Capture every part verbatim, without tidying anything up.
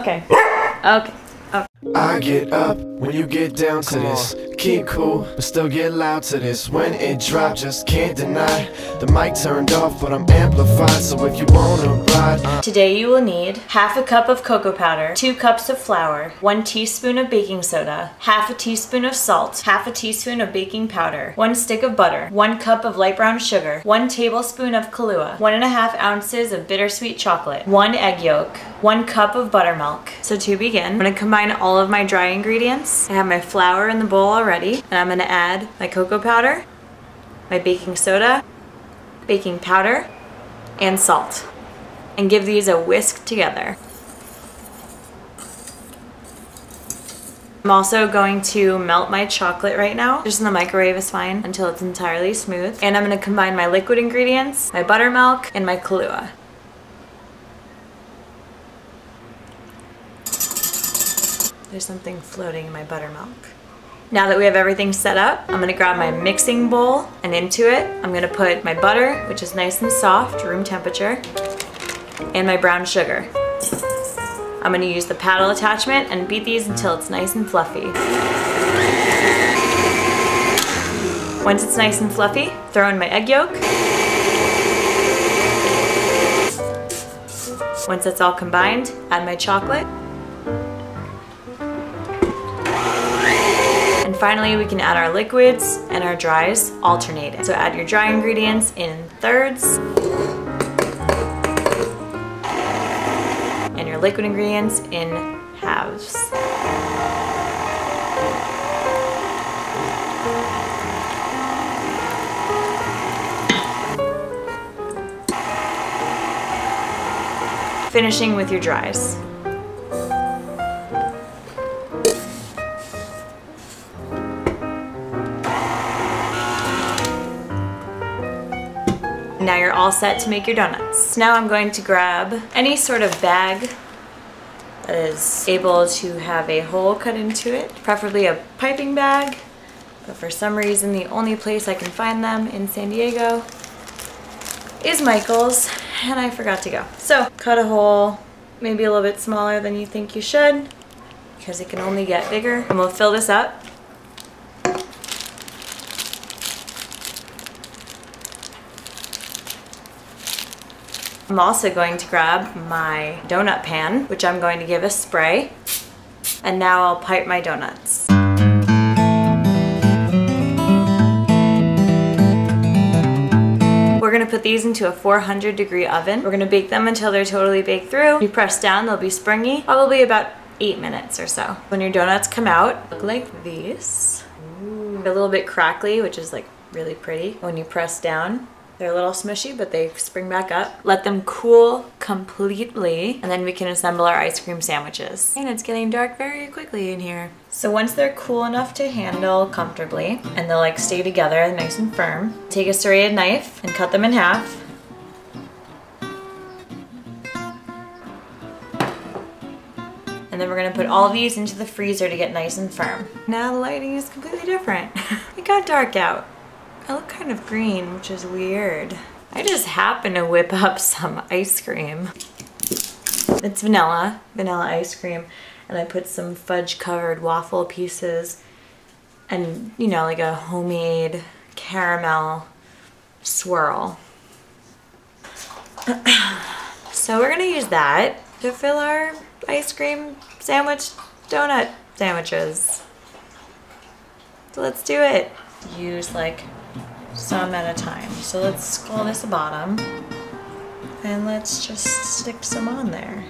Okay. Okay. Okay. I get up when you get down to this. Keep cool, but still get loud to this. When it drops, just can't deny. The mic turned off, but I'm amplified. So if you wanna ride, uh. Today you will need half a cup of cocoa powder, two cups of flour, one teaspoon of baking soda, half a teaspoon of salt, half a teaspoon of baking powder, one stick of butter, one cup of light brown sugar, one tablespoon of Kahlua, one and a half ounces of bittersweet chocolate, one egg yolk, one cup of buttermilk. So to begin, I'm gonna combine all of my dry ingredients. I have my flour in the bowl already. And I'm going to add my cocoa powder, my baking soda, baking powder, and salt. And give these a whisk together. I'm also going to melt my chocolate right now. Just in the microwave is fine until it's entirely smooth. And I'm going to combine my liquid ingredients, my buttermilk, and my Kahlua. There's something floating in my buttermilk. Now that we have everything set up, I'm gonna grab my mixing bowl, and into it, I'm gonna put my butter, which is nice and soft, room temperature, and my brown sugar. I'm gonna use the paddle attachment and beat these until it's nice and fluffy. Once it's nice and fluffy, throw in my egg yolk. Once that's all combined, add my chocolate. And finally, we can add our liquids and our dries alternating. So add your dry ingredients in thirds and your liquid ingredients in halves. Finishing with your dries. Now you're all set to make your donuts. Now I'm going to grab any sort of bag that is able to have a hole cut into it, preferably a piping bag, but for some reason the only place I can find them in San Diego is Michael's, and I forgot to go. So cut a hole, maybe a little bit smaller than you think you should, because it can only get bigger, and we'll fill this up. I'm also going to grab my donut pan, which I'm going to give a spray, and now I'll pipe my donuts. We're going to put these into a four hundred degree oven. We're going to bake them until they're totally baked through. When you press down, they'll be springy, probably about eight minutes or so. When your donuts come out, look like these. Ooh. They're a little bit crackly, which is like really pretty. When you press down, they're a little smushy, but they spring back up. Let them cool completely, and then we can assemble our ice cream sandwiches. And it's getting dark very quickly in here. So once they're cool enough to handle comfortably, and they'll like stay together nice and firm, take a serrated knife and cut them in half. And then we're gonna put all these into the freezer to get nice and firm. Now the lighting is completely different. It got dark out. I look kind of green, which is weird. I just happened to whip up some ice cream. It's vanilla, vanilla ice cream, and I put some fudge-covered waffle pieces and, you know, like a homemade caramel swirl. So we're gonna use that to fill our ice cream sandwich donut sandwiches. So let's do it. Use like some at a time. So let's scroll this bottom and let's just stick some on there.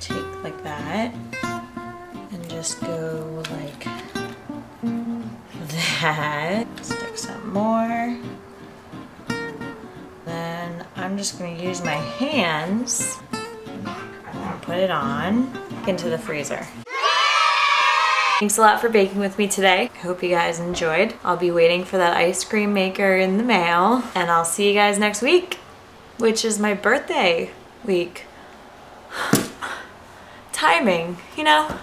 Take like that and just go like that. Stick some more. Then I'm just going to use my hands and put it on into the freezer. Thanks a lot for baking with me today. I hope you guys enjoyed. I'll be waiting for that ice cream maker in the mail, and I'll see you guys next week, which is my birthday week. Timing, you know?